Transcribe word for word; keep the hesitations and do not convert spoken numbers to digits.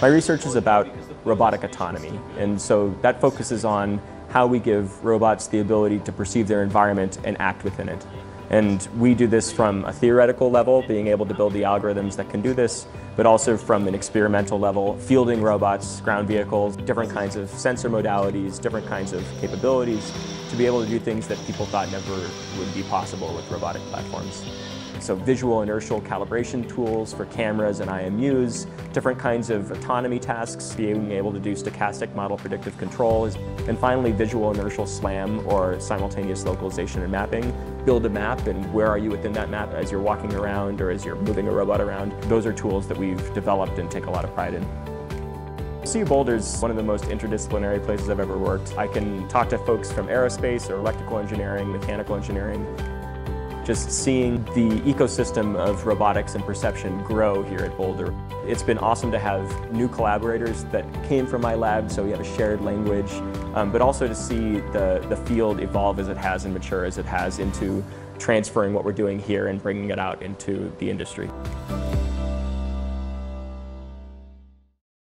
My research is about robotic autonomy, and so that focuses on how we give robots the ability to perceive their environment and act within it. And we do this from a theoretical level, being able to build the algorithms that can do this, but also from an experimental level, fielding robots, ground vehicles, different kinds of sensor modalities, different kinds of capabilities, to be able to do things that people thought never would be possible with robotic platforms. So visual inertial calibration tools for cameras and I M Us, different kinds of autonomy tasks, being able to do stochastic model predictive control, and finally visual inertial SLAM, or simultaneous localization and mapping. Build a map, and where are you within that map as you're walking around or as you're moving a robot around. Those are tools that we've developed and take a lot of pride in. C U Boulder is one of the most interdisciplinary places I've ever worked. I can talk to folks from aerospace or electrical engineering, mechanical engineering. Just seeing the ecosystem of robotics and perception grow here at Boulder. It's been awesome to have new collaborators that came from my lab, so we have a shared language, um, but also to see the, the field evolve as it has and mature as it has into transferring what we're doing here and bringing it out into the industry.